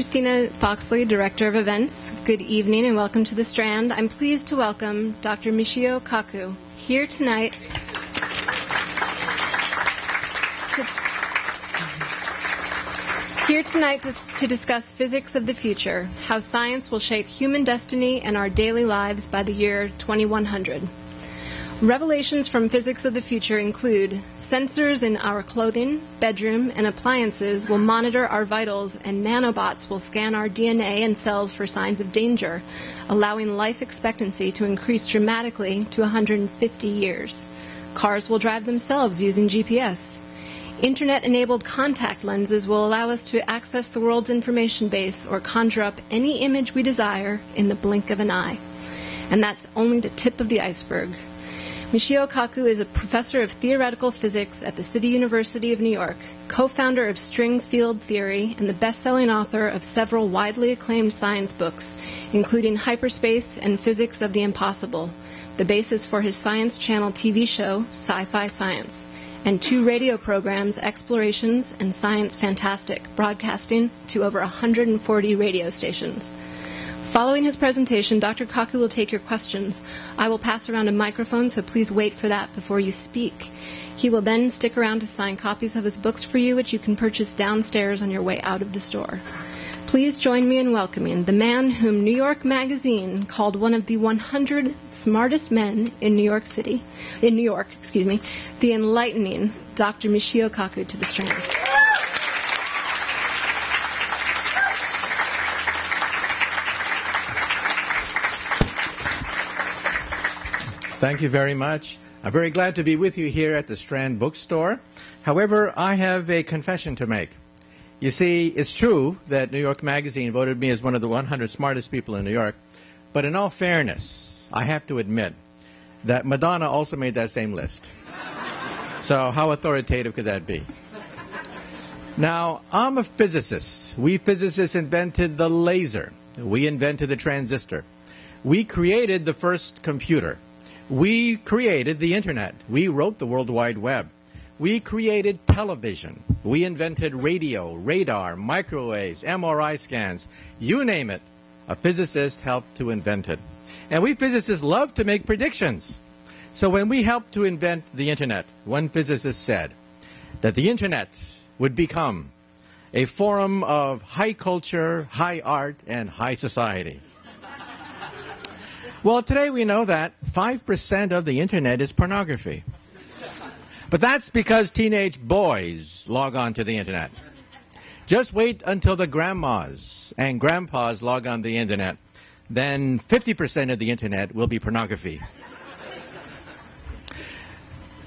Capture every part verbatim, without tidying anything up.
Christina Foxley, Director of Events. Good evening and welcome to the Strand. I'm pleased to welcome Doctor Michio Kaku here tonight to, here tonight to, to discuss Physics of the Future, how science will shape human destiny and our daily lives by the year twenty-one hundred. Revelations from Physics of the Future include sensors in our clothing, bedroom, and appliances will monitor our vitals, and nanobots will scan our D N A and cells for signs of danger, allowing life expectancy to increase dramatically to one hundred fifty years. Cars will drive themselves using G P S. Internet-enabled contact lenses will allow us to access the world's information base or conjure up any image we desire in the blink of an eye. And that's only the tip of the iceberg. Michio Kaku is a professor of theoretical physics at the City University of New York, co-founder of String Field Theory, and the best-selling author of several widely acclaimed science books, including Hyperspace and Physics of the Impossible, the basis for his Science Channel T V show, Sci-Fi Science, and two radio programs, Explorations and Science Fantastic, broadcasting to over one hundred forty radio stations. Following his presentation, Doctor Kaku will take your questions. I will pass around a microphone, so please wait for that before you speak. He will then stick around to sign copies of his books for you, which you can purchase downstairs on your way out of the store. Please join me in welcoming the man whom New York Magazine called one of the one hundred smartest men in New York City, in New York, excuse me, the enlightening Doctor Michio Kaku to the Strand. Thank you very much. I'm very glad to be with you here at the Strand Book Store. However, I have a confession to make. You see, it's true that New York Magazine voted me as one of the one hundred smartest people in New York, but in all fairness, I have to admit that Madonna also made that same list. So how authoritative could that be? Now, I'm a physicist. We physicists invented the laser. We invented the transistor. We created the first computer. We created the Internet. We wrote the World Wide Web. We created television. We invented radio, radar, microwaves, M R I scans. You name it, a physicist helped to invent it. And we physicists love to make predictions. So when we helped to invent the Internet, one physicist said that the Internet would become a forum of high culture, high art, and high society. Well, today we know that five percent of the Internet is pornography. But that's because teenage boys log on to the Internet. Just wait until the grandmas and grandpas log on to the Internet. Then fifty percent of the Internet will be pornography.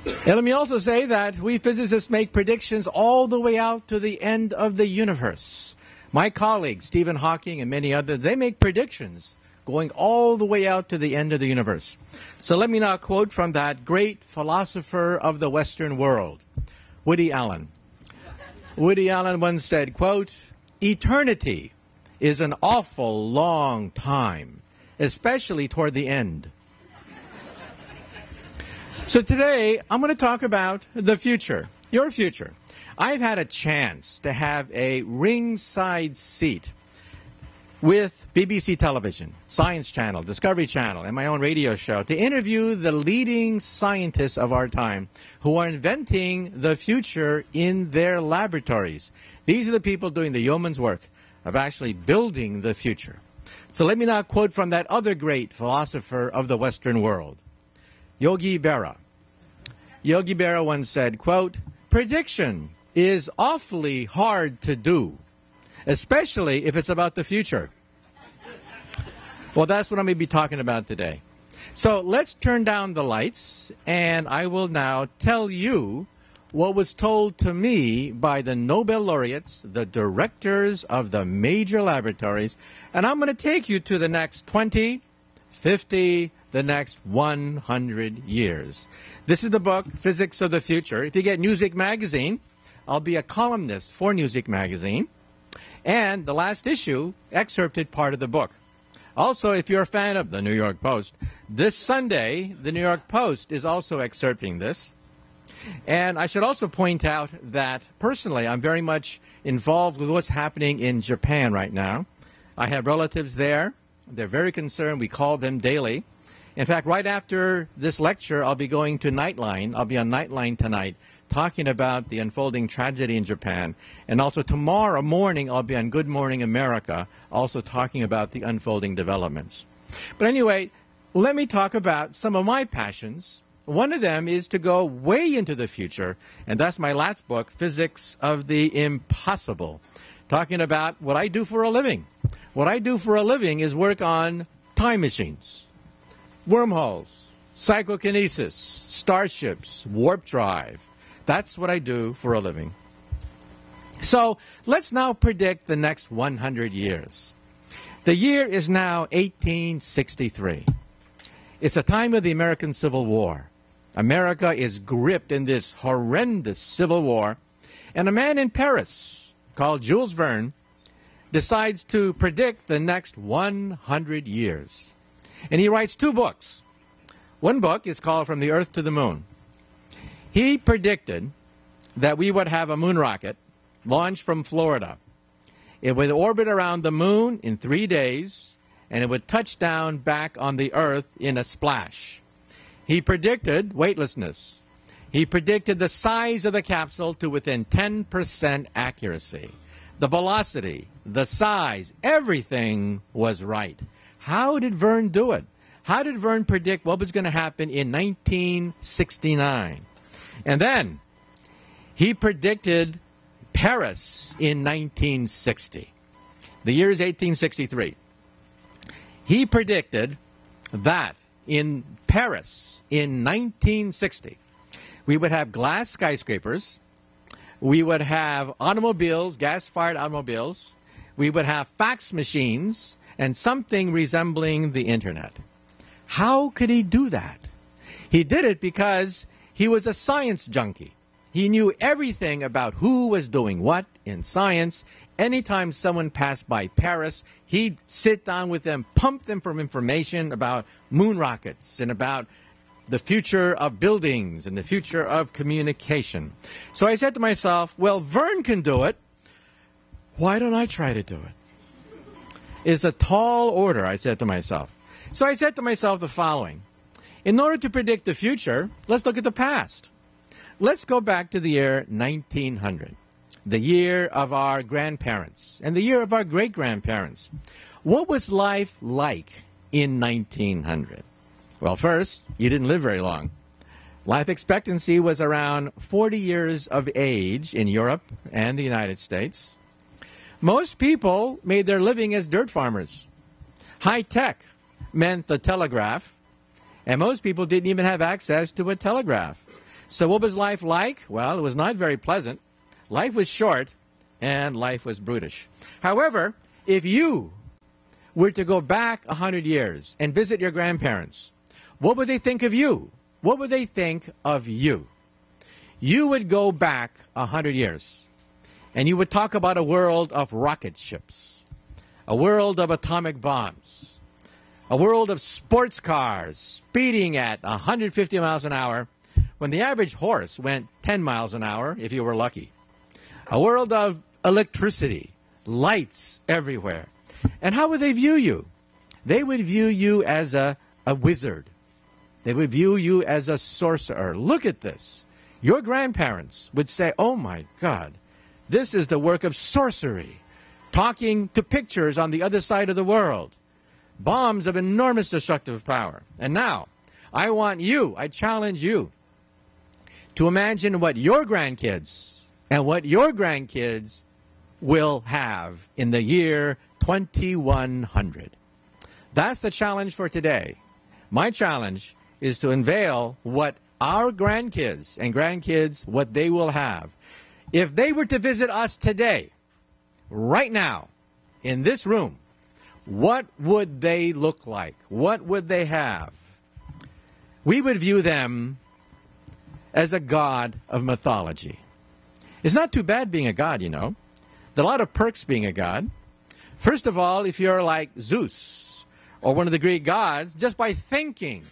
And let me also say that we physicists make predictions all the way out to the end of the universe. My colleagues, Stephen Hawking and many others, they make predictions going all the way out to the end of the universe. So let me now quote from that great philosopher of the Western world, Woody Allen. Woody Allen once said, quote, "Eternity is an awful long time, especially toward the end." So today, I'm going to talk about the future, your future. I've had a chance to have a ringside seat with B B C Television, Science Channel, Discovery Channel, and my own radio show to interview the leading scientists of our time who are inventing the future in their laboratories. These are the people doing the yeoman's work of actually building the future. So let me now quote from that other great philosopher of the Western world, Yogi Berra. Yogi Berra once said, quote, "Prediction is awfully hard to do, especially if it's about the future." Well, that's what I'm going to be talking about today. So let's turn down the lights, and I will now tell you what was told to me by the Nobel laureates, the directors of the major laboratories, and I'm going to take you to the next twenty, fifty, the next one hundred years. This is the book, Physics of the Future. If you get Newsweek Magazine, I'll be a columnist for Newsweek Magazine. And the last issue excerpted part of the book. Also, if you're a fan of the New York Post, this Sunday, the New York Post is also excerpting this. And I should also point out that personally, I'm very much involved with what's happening in Japan right now. I have relatives there. They're very concerned. We call them daily. In fact, right after this lecture, I'll be going to Nightline. I'll be on Nightline tonight talking about the unfolding tragedy in Japan. And also tomorrow morning, I'll be on Good Morning America, also talking about the unfolding developments. But anyway, let me talk about some of my passions. One of them is to go way into the future, and that's my last book, Physics of the Impossible, talking about what I do for a living. What I do for a living is work on time machines, wormholes, psychokinesis, starships, warp drive. That's what I do for a living. So let's now predict the next one hundred years. The year is now eighteen sixty-three. It's the time of the American Civil War. America is gripped in this horrendous civil war, and a man in Paris called Jules Verne decides to predict the next one hundred years. And he writes two books. One book is called From the Earth to the Moon. He predicted that we would have a moon rocket launched from Florida. It would orbit around the moon in three days, and it would touch down back on the Earth in a splash. He predicted weightlessness. He predicted the size of the capsule to within ten percent accuracy. The velocity, the size, everything was right. How did Verne do it? How did Verne predict what was going to happen in nineteen sixty-nine? And then he predicted Paris in nineteen sixty. The year is eighteen sixty-three. He predicted that in Paris in nineteen sixty, we would have glass skyscrapers. We would have automobiles, gas-fired automobiles. We would have fax machines and something resembling the internet. How could he do that? He did it because he was a science junkie. He knew everything about who was doing what in science. Anytime someone passed by Paris, he'd sit down with them, pump them for information about moon rockets and about the future of buildings and the future of communication. So I said to myself, well, Verne can do it. Why don't I try to do it? It's a tall order, I said to myself. So I said to myself the following. In order to predict the future, let's look at the past. Let's go back to the year nineteen hundred, the year of our grandparents and the year of our great-grandparents. What was life like in nineteen hundred? Well, first, you didn't live very long. Life expectancy was around forty years of age in Europe and the United States. Most people made their living as dirt farmers. High tech meant the telegraph, and most people didn't even have access to a telegraph. So what was life like? Well, it was not very pleasant. Life was short, and life was brutish. However, if you were to go back one hundred years and visit your grandparents, what would they think of you? What would they think of you? You would go back one hundred years, and you would talk about a world of rocket ships, a world of atomic bombs, a world of sports cars speeding at one hundred fifty miles an hour when the average horse went ten miles an hour if you were lucky, a world of electricity, lights everywhere. And how would they view you? They would view you as a, a wizard. They would view you as a sorcerer. Look at this. Your grandparents would say, oh my God, this is the work of sorcery, talking to pictures on the other side of the world, bombs of enormous destructive power. And now, I want you, I challenge you, to imagine what your grandkids and what your grandkids will have in the year twenty-one hundred. That's the challenge for today. My challenge is to unveil what our grandkids and grandkids, what they will have. If they were to visit us today, right now, in this room, what would they look like? What would they have? We would view them as a god of mythology. It's not too bad being a god, you know. There are a lot of perks being a god. First of all, if you're like Zeus or one of the Greek gods, just by thinking,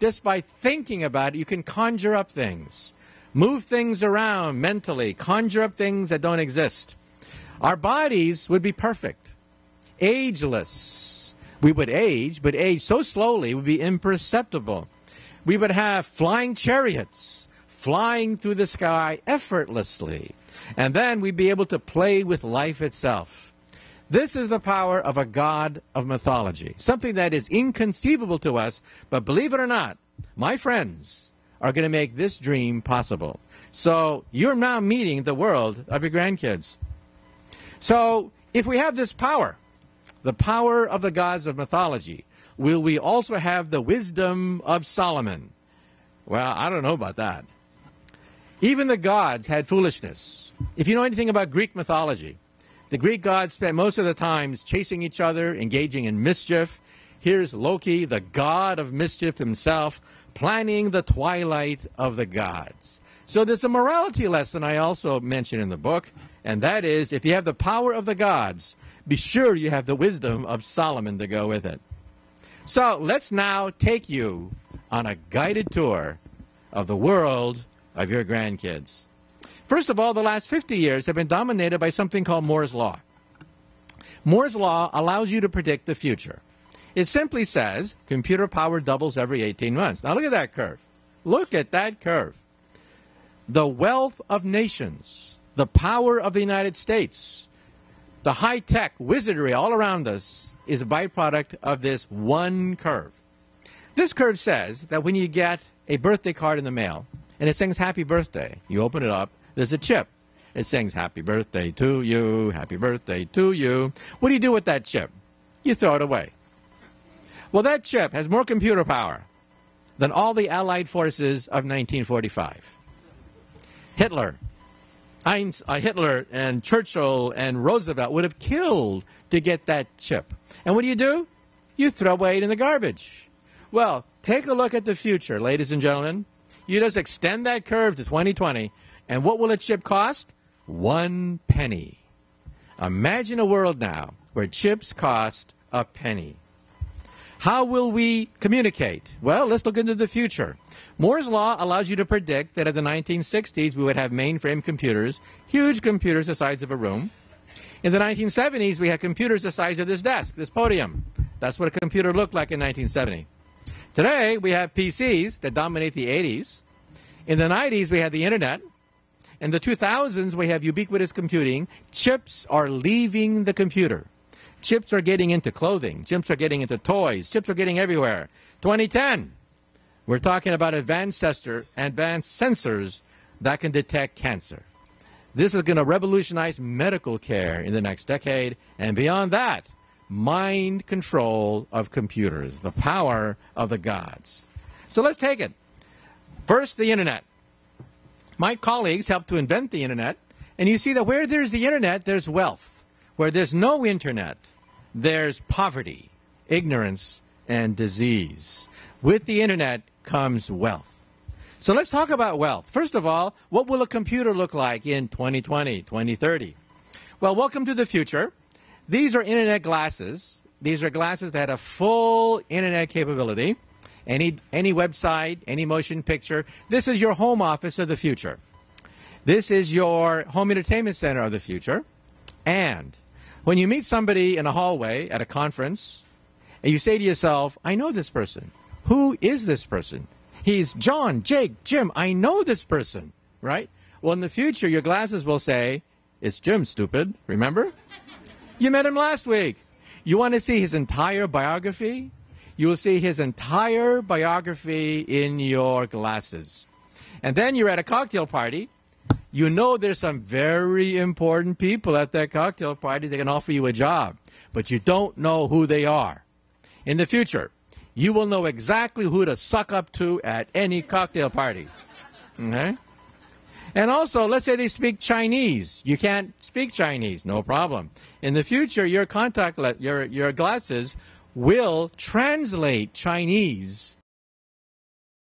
just by thinking about it, you can conjure up things. move things around mentally, conjure up things that don't exist. Our bodies would be perfect, ageless. We would age, but age so slowly it would be imperceptible. We would have flying chariots flying through the sky effortlessly. And then we'd be able to play with life itself. This is the power of a god of mythology, something that is inconceivable to us. But believe it or not, my friends are going to make this dream possible. So you're now meeting the world of your grandkids. So if we have this power, the power of the gods of mythology, will we also have the wisdom of Solomon? Well, I don't know about that. Even the gods had foolishness. If you know anything about Greek mythology, the Greek gods spent most of the time chasing each other, engaging in mischief. Here's Loki, the god of mischief himself, planning the twilight of the gods. So there's a morality lesson I also mention in the book, and that is, if you have the power of the gods, be sure you have the wisdom of Solomon to go with it. So let's now take you on a guided tour of the world of your grandkids. First of all, the last fifty years have been dominated by something called Moore's Law. Moore's Law allows you to predict the future. It simply says computer power doubles every eighteen months. Now look at that curve. Look at that curve. The wealth of nations, the power of the United States, the high-tech wizardry all around us is a byproduct of this one curve. This curve says that when you get a birthday card in the mail, and it sings happy birthday. You open it up, there's a chip. It sings happy birthday to you, happy birthday to you. What do you do with that chip? You throw it away. Well, that chip has more computer power than all the Allied forces of nineteen forty-five. Hitler, Heinz, uh, Hitler and Churchill and Roosevelt would have killed to get that chip. And what do you do? You throw away it in the garbage. Well, take a look at the future, ladies and gentlemen. You just extend that curve to twenty twenty, and what will a chip cost? One penny. Imagine a world now where chips cost a penny. How will we communicate? Well, let's look into the future. Moore's Law allows you to predict that in the nineteen sixties, we would have mainframe computers, huge computers the size of a room. In the nineteen seventies, we had computers the size of this desk, this podium. That's what a computer looked like in nineteen seventy. Today, we have P Cs that dominate the eighties. In the nineties, we had the internet. In the two thousands, we have ubiquitous computing. Chips are leaving the computer. Chips are getting into clothing. Chips are getting into toys. Chips are getting everywhere. twenty ten, we're talking about advanced sensors that can detect cancer. This is going to revolutionize medical care in the next decade. And beyond that, mind control of computers, the power of the gods. So let's take it. First, the internet. My colleagues helped to invent the internet, and you see that where there's the internet, there's wealth. Where there's no internet, there's poverty, ignorance, and disease. With the internet comes wealth. So let's talk about wealth. First of all, what will a computer look like in twenty twenty, twenty thirty? Well, welcome to the future. These are internet glasses. These are glasses that have full internet capability. Any, any website, any motion picture. This is your home office of the future. This is your home entertainment center of the future. And when you meet somebody in a hallway at a conference, and you say to yourself, I know this person. Who is this person? He's John, Jake, Jim. I know this person, right? Well, in the future, your glasses will say, it's Jim, stupid, remember? You met him last week. You want to see his entire biography? You will see his entire biography in your glasses. And then you're at a cocktail party. You know there's some very important people at that cocktail party that can offer you a job, but you don't know who they are. In the future, you will know exactly who to suck up to at any cocktail party. Okay? And also, let's say they speak Chinese. You can't speak Chinese, no problem. In the future, your contact, your, your glasses will translate Chinese